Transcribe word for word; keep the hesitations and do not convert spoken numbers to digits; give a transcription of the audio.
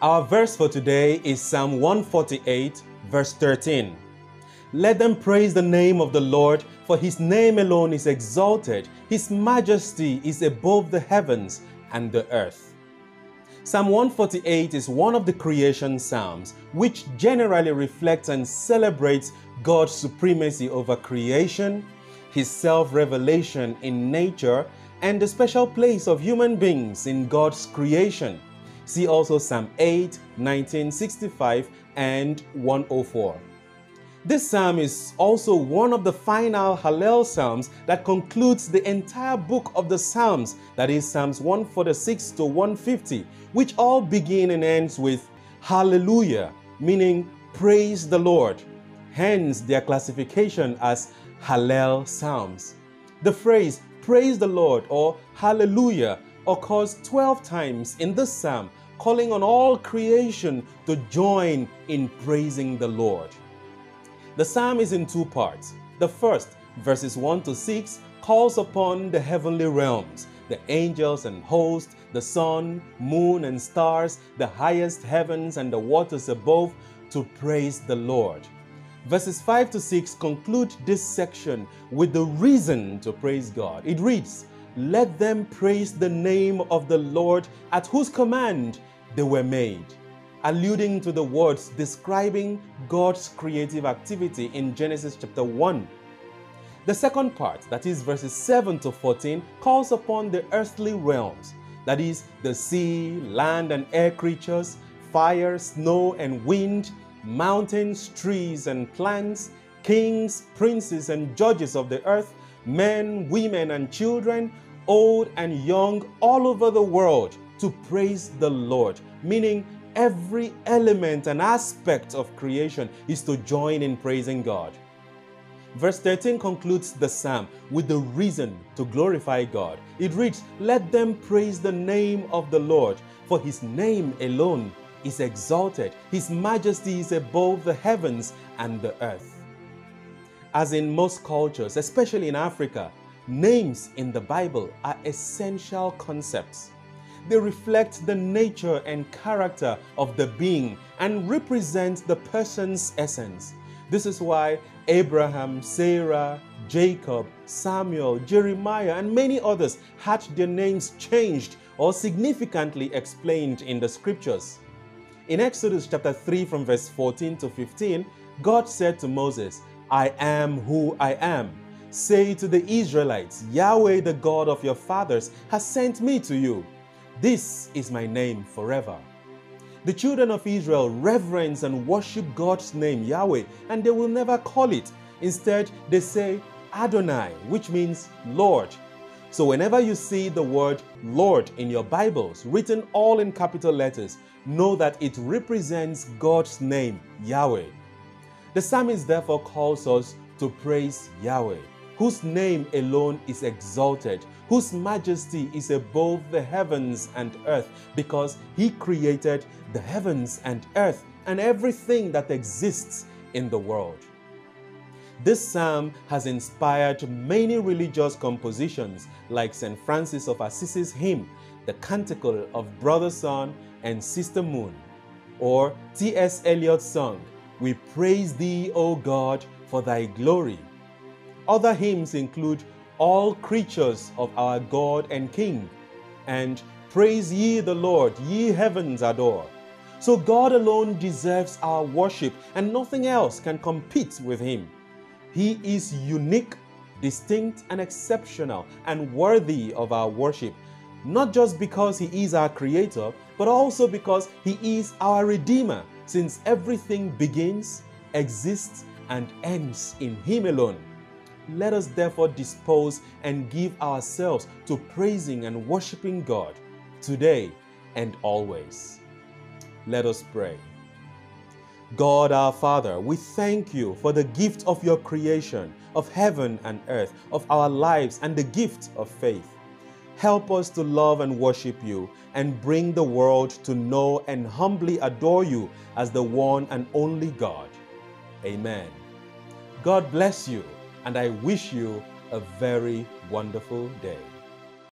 Our verse for today is Psalm one forty-eight, verse thirteen. Let them praise the name of the Lord, for his name alone is exalted. His majesty is above the heavens and the earth. Psalm one forty-eight is one of the creation psalms, which generally reflects and celebrates God's supremacy over creation, his self-revelation in nature, and the special place of human beings in God's creation. See also Psalm eight, nineteen, sixty-five, and one oh four. This psalm is also one of the final Hallel Psalms that concludes the entire book of the Psalms, that is Psalms one forty-six to one fifty, which all begin and ends with Hallelujah, meaning praise the Lord, hence their classification as Hallel Psalms. The phrase praise the Lord or Hallelujah occurs twelve times in this psalm, calling on all creation to join in praising the Lord. The psalm is in two parts. The first, verses one to six, calls upon the heavenly realms, the angels and hosts, the sun, moon and stars, the highest heavens and the waters above, to praise the Lord. Verses five to six conclude this section with the reason to praise God. It reads, let them praise the name of the Lord, at whose command they were made, alluding to the words describing God's creative activity in Genesis chapter one. The second part, that is verses seven to fourteen, calls upon the earthly realms, that is the sea, land and air creatures, fire, snow and wind, mountains, trees and plants, kings, princes and judges of the earth, men, women and children, old and young, all over the world, to praise the Lord, meaning every element and aspect of creation is to join in praising God. Verse thirteen concludes the psalm with the reason to glorify God. It reads, let them praise the name of the Lord, for his name alone is exalted. His majesty is above the heavens and the earth. As in most cultures, especially in Africa, names in the Bible are essential concepts. They reflect the nature and character of the being and represent the person's essence. This is why Abraham, Sarah, Jacob, Samuel, Jeremiah, and many others had their names changed or significantly explained in the scriptures. In Exodus chapter three from verse fourteen to fifteen, God said to Moses, I am who I am. Say to the Israelites, Yahweh, the God of your fathers, has sent me to you. This is my name forever. The children of Israel reverence and worship God's name, Yahweh, and they will never call it. Instead, they say Adonai, which means Lord. So whenever you see the word Lord in your Bibles, written all in capital letters, know that it represents God's name, Yahweh. The psalmist therefore calls us to praise Yahweh, whose name alone is exalted, whose majesty is above the heavens and earth, because he created the heavens and earth and everything that exists in the world. This psalm has inspired many religious compositions like Saint Francis of Assisi's hymn, The Canticle of Brother Sun and Sister Moon, or T S Eliot's song, We Praise Thee, O God, for Thy Glory. Other hymns include All Creatures of Our God and King, and Praise Ye the Lord, Ye Heavens Adore. So God alone deserves our worship, and nothing else can compete with him. He is unique, distinct, and exceptional, and worthy of our worship, not just because he is our creator, but also because he is our redeemer, since everything begins, exists, and ends in him alone. Let us therefore dispose and give ourselves to praising and worshiping God today and always. Let us pray. God our Father, we thank you for the gift of your creation, of heaven and earth, of our lives, and the gift of faith. Help us to love and worship you, and bring the world to know and humbly adore you as the one and only God. Amen. God bless you, and I wish you a very wonderful day.